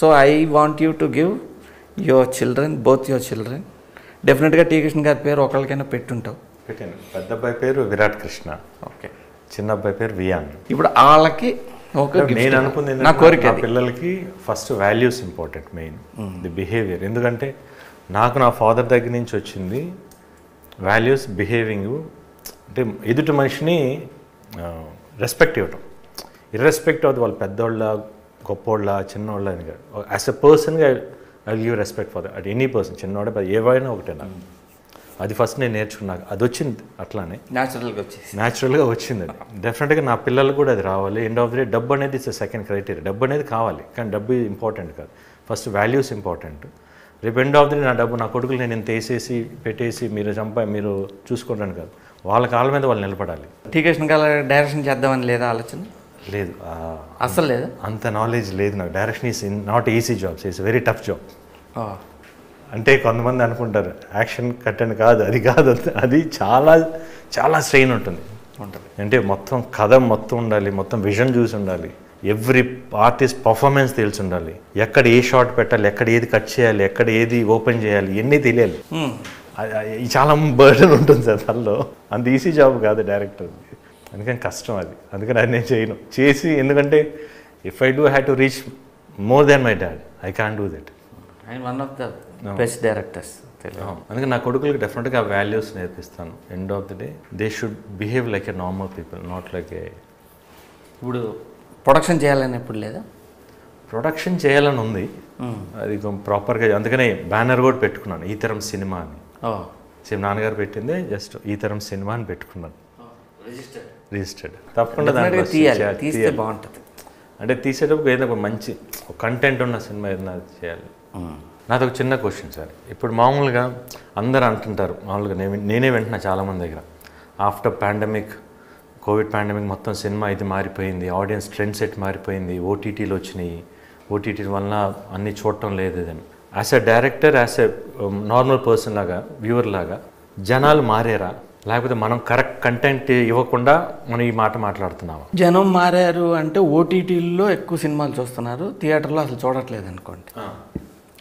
So I want you to give your children, both your children. Definitely, T. Krishna Garu pair okalkaina pettuntav. Pettanu. Pedda abbayi pair Viratkrishna. Okay. Chinna abbayi pair Vian. Ippudu allaki oka gift. Nenu anukunnedi na korike pillalaki first values important main. The behavior. Endukante naaku na father daggara nunchi ochindi values behaving ante edutu manishini respect ivatam. Irrespective of vallu peddolla goppolla chinnolla ani garu. As a person ga I will give respect for that. At any person, chinnoda padi evaina okatena. Adi first nenu nerchukunnaka adi ochindi atlane natural ga vachesi natural ga ochindi adi. Definitely ga na pillalu kuda adi raavali. End of the day dabbu anedi is the second criteria. Dabbu anedi kavali కానీ డబ్బు important కాదు, first values important. రేపు end of the day నా డబ్బు నా కొడుకులు నేను ఇంత వేసేసి పెట్టేసి మీరు చంపా మీరు చూసుకోవడానికి కాదు, వాళ్ళ కాళ్ళ మీద వాళ్ళు నిలబడాలి. టీకేషన్ కాల డైరెక్షన్ చేద్దామని లేదా ఆలోచన లేదు అసలు, లేదు అంత నాలెడ్జ్ లేదు నాకు. Direction is not easy jobs, is very tough job. అంటే కొంతమంది అనుకుంటారు యాక్షన్ కట్ అని, కాదు అది కాదు, అది చాలా చాలా స్ట్రెయిన్ ఉంటుంది. అంటే మొత్తం కథ మొత్తం ఉండాలి, మొత్తం విజన్ చూసి ఉండాలి, ఎవ్రీ ఆర్టిస్ట్ పర్ఫార్మెన్స్ తెలిసి ఉండాలి, ఎక్కడ ఏ షాట్ పెట్టాలి, ఎక్కడ ఏది కట్ చేయాలి, ఎక్కడ ఏది ఓపెన్ చేయాలి, ఇవన్నీ తెలియాలి. చాలా బర్డన్ ఉంటుంది సార్ దానిలో, అంత ఈజీ జాబ్ కాదు డైరెక్టర్, అందుకని కష్టం అది. అందుకని అది నేను చేయను చేసి, ఎందుకంటే if I do have to reach more than my dad, I can do that. And one of the best directors. అందుకే నా కొడుకులకు డెఫినెట్గా ఆ వాల్యూస్ నేర్పిస్తాను. End of the day they should behave like a normal people, not like a. ఇప్పుడు production చేయాలని ఎప్పుడు లేదా, ప్రొడక్షన్ చేయాలని ఉంది అది ప్రాపర్గా, అందుకనే బ్యానర్ కూడా పెట్టుకున్నాను ఈ తరం సినిమా అని. సేమ్ నాన్నగారు పెట్టింది, జస్ట్ ఈ తరం సినిమా అని పెట్టుకున్నాను. రిజిస్టర్డ్ తప్పకుండా దాన్ని తీస్తే బాగుంటుంది. అంటే తీసేటప్పుడు ఏదో ఒక మంచి కంటెంట్ ఉన్న సినిమా ఏదైనా చేయాలి. నాది ఒక చిన్న క్వశ్చన్ సార్, ఇప్పుడు మామూలుగా అందరు అంటుంటారు, మామూలుగా నేనే వింటున్నా చాలామంది దగ్గర, ఆఫ్టర్ పాండమిక్ కోవిడ్ పాండమిక్ మొత్తం సినిమా ఇది మారిపోయింది, ఆడియన్స్ ట్రెండ్ సెట్ మారిపోయింది, ఓటీటీలు వచ్చినాయి, ఓటీటీ వలన అన్నీ చూడటం లేదు అని. As a director, as a normal person లాగా, వ్యూవర్ లాగా, జనాలు మారారా, లేకపోతే మనం కరెక్ట్ కంటెంట్ ఇవ్వకుండా మనం ఈ మాట మాట్లాడుతున్నాము? జనం మారారు అంటే ఓటీటీల్లో ఎక్కువ సినిమాలు చూస్తున్నారు, థియేటర్లో అసలు చూడట్లేదు అనుకోండి,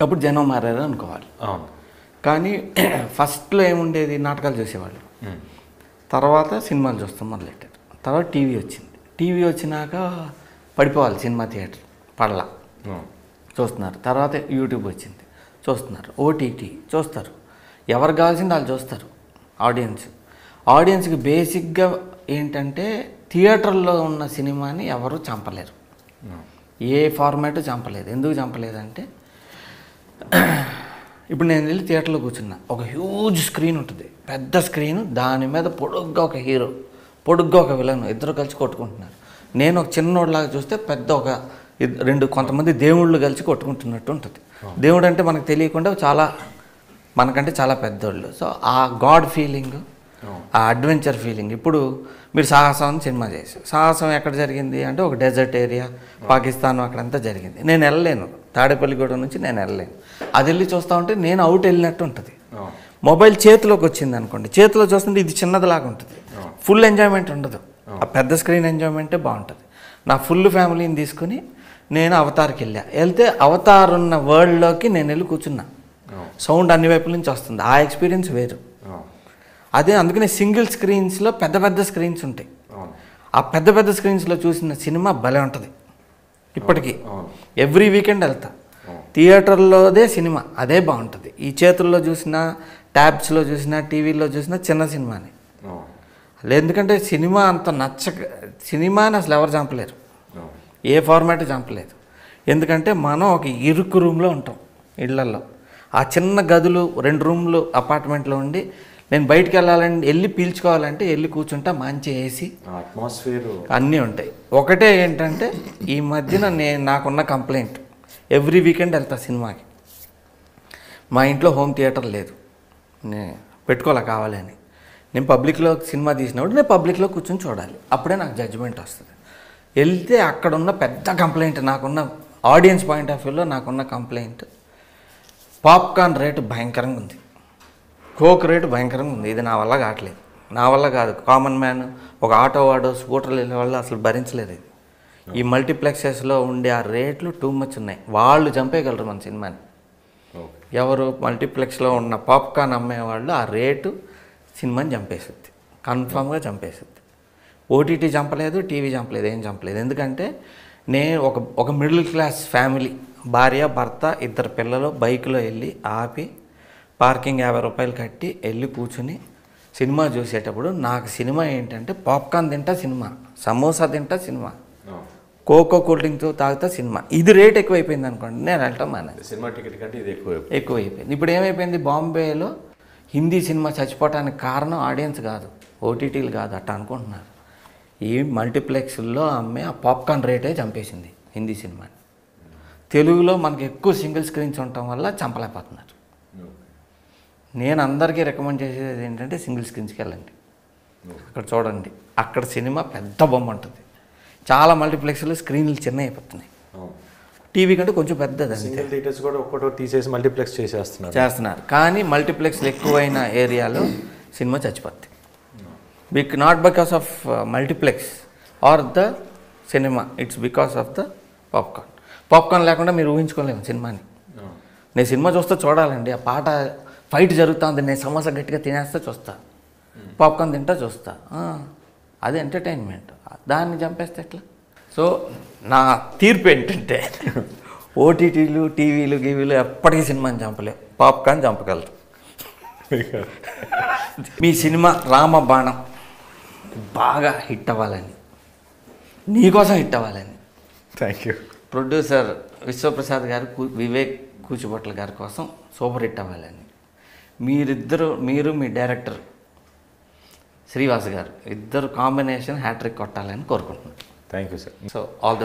అప్పుడు జనం మారారు అనుకోవాలి. కానీ ఫస్ట్లో ఏముండేది, నాటకాలు చూసేవాళ్ళు, తర్వాత సినిమాలు చూస్తాం మొదలెట్టారు, తర్వాత టీవీ వచ్చింది, టీవీ వచ్చినాక పడిపోవాలి సినిమా థియేటర్, పడలా చూస్తున్నారు, తర్వాత యూట్యూబ్ వచ్చింది చూస్తున్నారు, ఓటీటీ చూస్తారు, ఎవరికి కావాల్సింది వాళ్ళు చూస్తారు. ఆడియన్స్కి బేసిక్గా ఏంటంటే థియేటర్లో ఉన్న సినిమాని ఎవరు చంపలేరు, ఏ ఫార్మాట్ చంపలేదు. ఎందుకు చంపలేదంటే ఇప్పుడు నేను వెళ్ళి థియేటర్లో కూర్చున్నా, ఒక హ్యూజ్ స్క్రీన్ ఉంటుంది, పెద్ద స్క్రీన్, దాని మీద పొడుగ్గా ఒక హీరో, పొడుగ్గా ఒక విలన్, ఇద్దరు కలిసి కొట్టుకుంటున్నారు. నేను ఒక చిన్నోడిలాగా చూస్తే పెద్ద ఒక రెండు కొంతమంది దేవుళ్ళు కలిసి కొట్టుకుంటున్నట్టు ఉంటుంది. దేవుడు అంటే మనకు తెలియకుండా చాలా మనకంటే చాలా పెద్దోళ్ళు. సో ఆ గాడ్ ఫీలింగ్, ఆ అడ్వెంచర్ ఫీలింగ్. ఇప్పుడు మీరు సాహసం అని సినిమా చేశారు, సాహసం ఎక్కడ జరిగింది అంటే ఒక డెజర్ట్ ఏరియా, పాకిస్తాన్, అక్కడంతా జరిగింది. నేను వెళ్ళలేను, తాడేపల్లిగూడ నుంచి నేను వెళ్ళలేను, అది వెళ్ళి చూస్తూ ఉంటే నేను అవుట్ వెళ్ళినట్టు ఉంటుంది. మొబైల్ చేతిలోకి వచ్చింది అనుకోండి, చేతిలో చూస్తుంటే ఇది చిన్నదిలాగా ఉంటుంది, ఫుల్ ఎంజాయ్మెంట్ ఉండదు, ఆ పెద్ద స్క్రీన్ ఎంజాయ్మెంటే బాగుంటుంది. నా ఫుల్ ఫ్యామిలీని తీసుకుని నేను అవతార్కి వెళ్ళా, వెళ్తే అవతార్ ఉన్న వరల్డ్లోకి నేను వెళ్ళి కూర్చున్నా, సౌండ్ అన్ని వైపుల నుంచి వస్తుంది, ఆ ఎక్స్పీరియన్స్ వేరు. అదే అందుకనే సింగిల్ స్క్రీన్స్లో పెద్ద పెద్ద స్క్రీన్స్ ఉంటాయి, ఆ పెద్ద పెద్ద స్క్రీన్స్లో చూసిన సినిమా భలే ఉంటుంది. ఇప్పటికీ ఎవ్రీ వీకెండ్ వెళ్తా, థియేటర్లోదే సినిమా అదే బాగుంటుంది. ఈ చేతుల్లో చూసినా, ట్యాబ్స్లో చూసినా, టీవీలో చూసినా చిన్న సినిమాని, ఎందుకంటే సినిమా అంత నచ్చక, సినిమాని అసలు ఎవరు చంపలేరు, ఏ ఫార్మాట్ చంపలేదు. ఎందుకంటే మనం ఒక ఇరుకు రూమ్లో ఉంటాం, ఇళ్లల్లో ఆ చిన్న గదులు, రెండు రూమ్లు అపార్ట్మెంట్లో ఉండి నేను బయటికి వెళ్ళాలంటే వెళ్ళి పీల్చుకోవాలంటే వెళ్ళి కూర్చుంటా, మంచి ఏసీ, అట్మాస్ఫియర్ అన్నీ ఉంటాయి. ఒకటే ఏంటంటే ఈ మధ్యన నాకున్న కంప్లైంట్, ఎవ్రీ వీకెండ్ వెళ్తా సినిమాకి, మా ఇంట్లో హోమ్ థియేటర్ లేదు, నేను పెట్టుకోలే కావాలని. నేను పబ్లిక్లో సినిమా తీసినప్పుడు నేను పబ్లిక్లో కూర్చొని చూడాలి, అప్పుడే నాకు జడ్జ్మెంట్ వస్తుంది. వెళ్తే అక్కడున్న పెద్ద కంప్లైంట్, నాకున్న ఆడియన్స్ పాయింట్ ఆఫ్ వ్యూలో నాకున్న కంప్లైంట్, పాప్కార్న్ రేటు భయంకరంగా ఉంది, కోక్ రేటు భయంకరంగా ఉంది, ఇది నా వల్ల కావట్లేదు, నా వల్ల కాదు. కామన్ మ్యాన్, ఒక ఆటో వాడో, స్కూటర్లు వెళ్ళే వాళ్ళు అసలు భరించలేదు ఇది. ఈ మల్టీప్లెక్సెస్లో ఉండే ఆ రేట్లు టూ మచ్ ఉన్నాయి, వాళ్ళు చంపేయగలరు మన సినిమాని. ఎవరు మల్టీప్లెక్స్లో ఉన్న పాప్కార్న్ అమ్మేవాళ్ళు ఆ రేటు సినిమాని చంపేస్తుంది, కన్ఫామ్గా చంపేస్తుంది. ఓటీటీ చంపలేదు, టీవీ చంపలేదు, ఏం చంపలేదు. ఎందుకంటే నేను ఒక మిడిల్ క్లాస్ ఫ్యామిలీ, భార్య భర్త ఇద్దరు పిల్లలు బైక్లో వెళ్ళి ఆపి పార్కింగ్ 50 రూపాయలు కట్టి వెళ్ళి కూర్చుని సినిమా చూసేటప్పుడు నాకు సినిమా ఏంటంటే పాప్కార్న్ తింటా సినిమా, సమోసా తింటా సినిమా, కోకో కూల్ డ్రింక్ తాగుతా సినిమా. ఇది రేట్ ఎక్కువైపోయింది అనుకోండి, నేను వెళ్ళటం మానేది. సినిమా టికెట్ కంటే ఇది ఎక్కువైపోయింది. ఇప్పుడు ఏమైపోయింది, బాంబేలో హిందీ సినిమా చచ్చిపోవటానికి కారణం ఆడియన్స్ కాదు, ఓటీటీలు కాదు, అట్ట అనుకుంటున్నారు. ఈ మల్టీప్లెక్స్లో అమ్మే ఆ పాప్కార్న్ రేటే చంపేసింది హిందీ సినిమాని. తెలుగులో మనకి ఎక్కువ సింగిల్ స్క్రీన్స్ ఉండటం వల్ల చంపలేకపోతున్నారు. నేను అందరికీ రికమెండ్ చేసేది ఏంటంటే సింగిల్ స్క్రీన్స్కి వెళ్ళండి, అక్కడ చూడండి, అక్కడ సినిమా పెద్ద బొమ్మ ఉంటుంది. చాలా మల్టీప్లెక్స్లో స్క్రీన్లు చిన్న అయిపోతున్నాయి, టీవీ కంటే కొంచెం పెద్దది. సింగిల్ థియేటర్స్ కూడా ఒక్కటో తీసేసి మల్టీప్లెక్స్ చేస్తున్నారు. కానీ మల్టీప్లెక్స్లు ఎక్కువైన ఏరియాలో సినిమా చచ్చిపోద్ది, not because of multiplex or the cinema, it's because of the popcorn. Popcorn లేకుండా మీరు ఊహించుకోలేము సినిమాని. నేను సినిమా చూస్తే చూడాలండి, ఆ పాట ఫైట్ జరుగుతుంది, నేను సమోసా గట్టిగా తినేస్తా చూస్తా, పాప్కార్న్ తింటా చూస్తా, అది ఎంటర్టైన్మెంట్. దాన్ని చంపేస్తే ఎట్లా? సో నా తీర్పు ఏంటంటే ఓటీటీలు టీవీలు గీవీలు ఎప్పటికీ సినిమాని చంపలేవు, పాప్కార్న్ చంపగలరు. మీ సినిమా రామబాణం బాగా హిట్ అవ్వాలని, నీకోసం హిట్ అవ్వాలని, థ్యాంక్ యూ ప్రొడ్యూసర్ విశ్వప్రసాద్ గారు వివేక్ కూచిపట్ల గారి కోసం సూపర్ హిట్ అవ్వాలని, మీరు మీ డైరెక్టర్ శ్రీవాస్ గారు ఇద్దరు కాంబినేషన్ హ్యాట్రిక్ కొట్టాలని కోరుకుంటున్నాను. Thank you sir. So all the